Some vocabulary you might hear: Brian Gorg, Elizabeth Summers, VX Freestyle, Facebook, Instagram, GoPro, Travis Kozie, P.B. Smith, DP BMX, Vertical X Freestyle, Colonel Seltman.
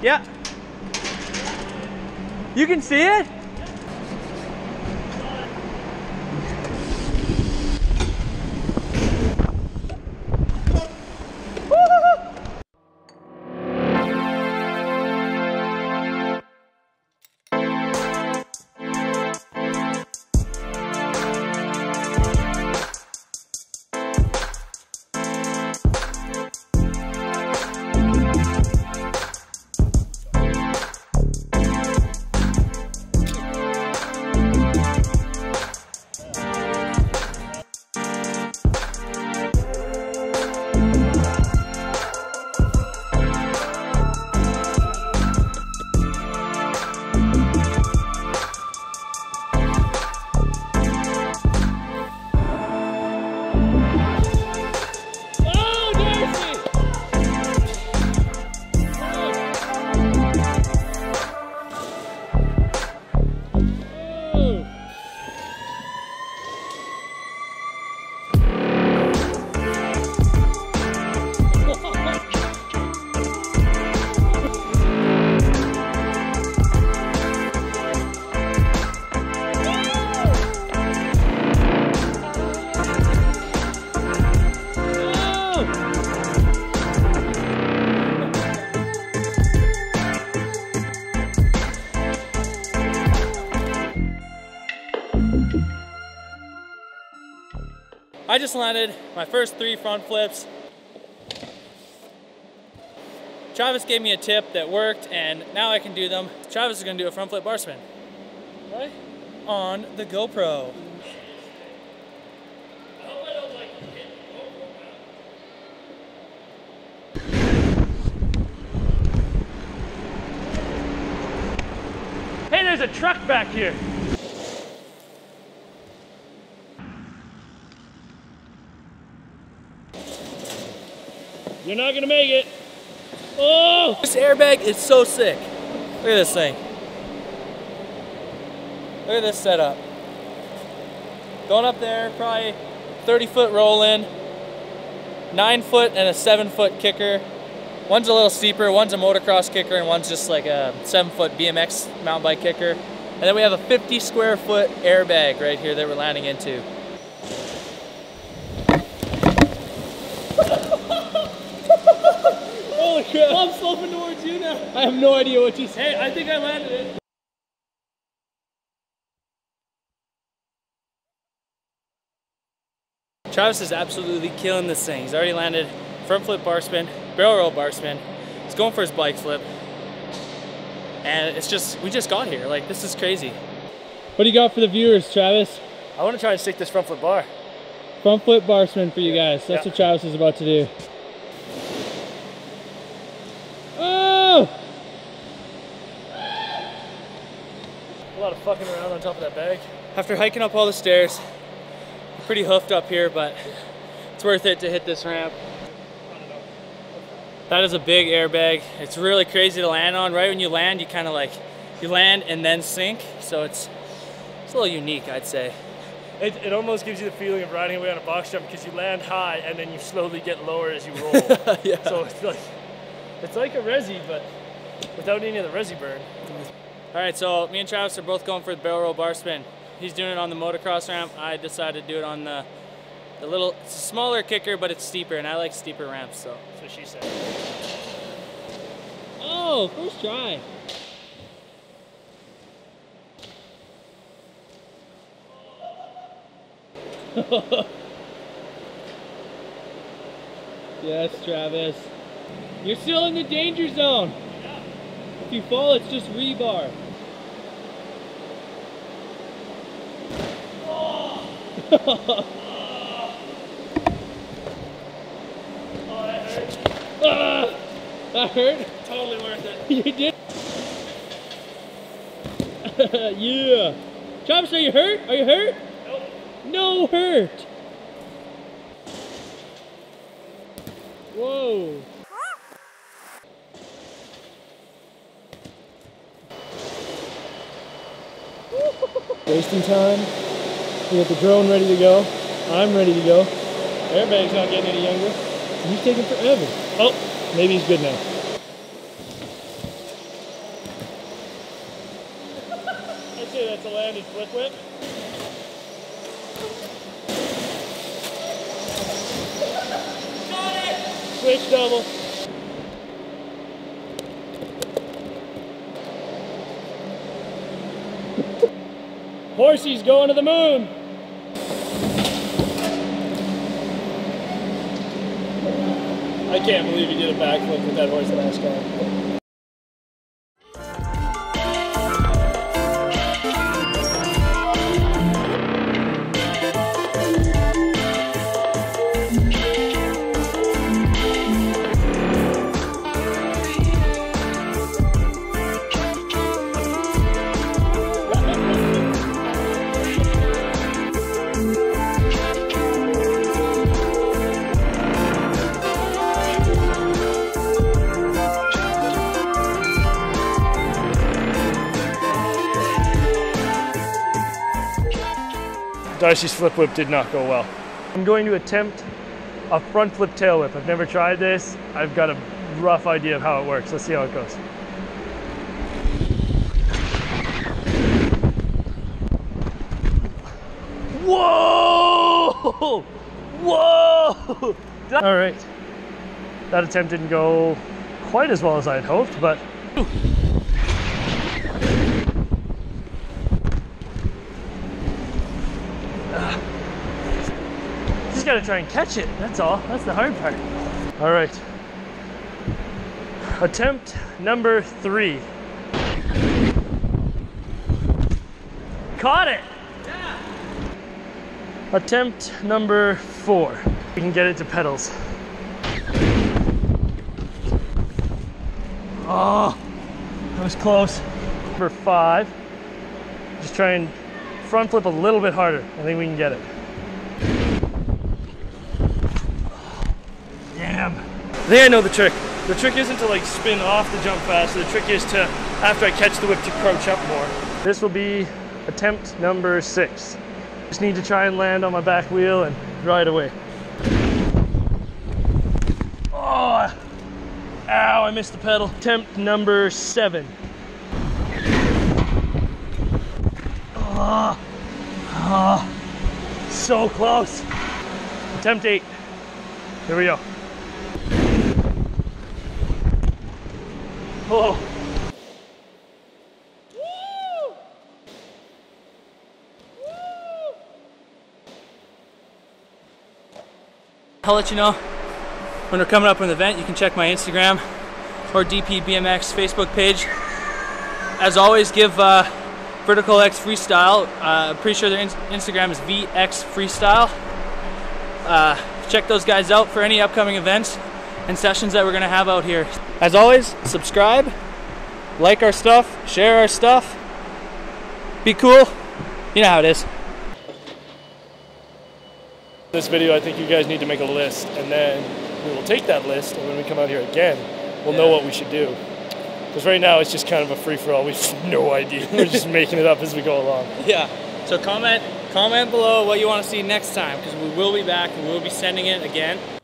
Yeah. You can see it? I just landed my first 3 front flips. Travis gave me a tip that worked and now I can do them. Travis is gonna do a front flip bar spin. Right? On the GoPro. Hey, there's a truck back here. You're not gonna make it. Oh! This airbag is so sick. Look at this thing. Look at this setup. Going up there, probably 30-foot roll in, 9-foot and a 7-foot kicker. One's a little steeper, one's a motocross kicker, and one's just like a 7-foot BMX mountain bike kicker. And then we have a 50 square foot airbag right here that we're landing into. I'm sloping towards you now. I have no idea what you said. Hey, I think I landed it. Travis is absolutely killing this thing. He's already landed front flip bar spin, barrel roll bar spin. He's going for his bike flip. And it's just, we just got here. Like, this is crazy. What do you got for the viewers, Travis? I want to try and stick this front flip bar. Front flip bar spin for you guys. That's what Travis is about to do. A lot of fucking around on top of that bag. After hiking up all the stairs, I'm pretty hoofed up here, but it's worth it to hit this ramp. That is a big airbag. It's really crazy to land on. Right when you land, you kind of like, you land and then sink. So it's a little unique, I'd say. It almost gives you the feeling of riding away on a box jump because you land high and then you slowly get lower as you roll. Yeah. So it's like a resi, but without any of the resi burn. All right, so me and Travis are both going for the barrel roll bar spin. He's doing it on the motocross ramp. I decided to do it on the little, it's a smaller kicker, but it's steeper, and I like steeper ramps, so. That's what she said. Oh, first try. Yes, Travis. You're still in the danger zone. If you fall, it's just rebar. Oh, oh that hurt. That hurt? Totally worth it. You did? Yeah. Travis, are you hurt? Are you hurt? Nope. No hurt. Whoa. Wasting time. We got the drone ready to go. I'm ready to go. Airbag's not getting any younger. He's taking forever. Oh, maybe he's good now. that's a landed flip whip. Switch double. Horsey's going to the moon. I can't believe he did a backflip with that horse last time. Darcy's flip whip did not go well. I'm going to attempt a front flip tail whip. I've never tried this. I've got a rough idea of how it works. Let's see how it goes. Whoa! Whoa! All right. That attempt didn't go quite as well as I had hoped, but... Just gotta try and catch it, that's all. That's the hard part. All right, attempt number 3. Caught it! Yeah. Attempt number 4. We can get it to pedals. Oh, that was close. Number 5, just try and front flip a little bit harder. I think we can get it. Damn. I think I know the trick. The trick isn't to like spin off the jump faster. The trick is to, after I catch the whip, to crouch up more. This will be attempt number 6. Just need to try and land on my back wheel and ride away. Oh, ow, I missed the pedal. Attempt number 7. Oh, oh, so close. Attempt 8. Here we go. Whoa. Woo! Woo! I'll let you know when we're coming up on the event. You can check my Instagram or DP BMX Facebook page. As always, give Vertical X Freestyle. I'm pretty sure their Instagram is VX Freestyle. Check those guys out for any upcoming events and sessions that we're going to have out here. As always, subscribe, like our stuff, share our stuff. Be cool. You know how it is. This video, I think you guys need to make a list, and then we will take that list, and when we come out here again, we'll know what we should do. Because right now it's just kind of a free-for-all. We have no idea. We're just making it up as we go along. Yeah. So comment below what you want to see next time, because we will be back. We will be sending it again.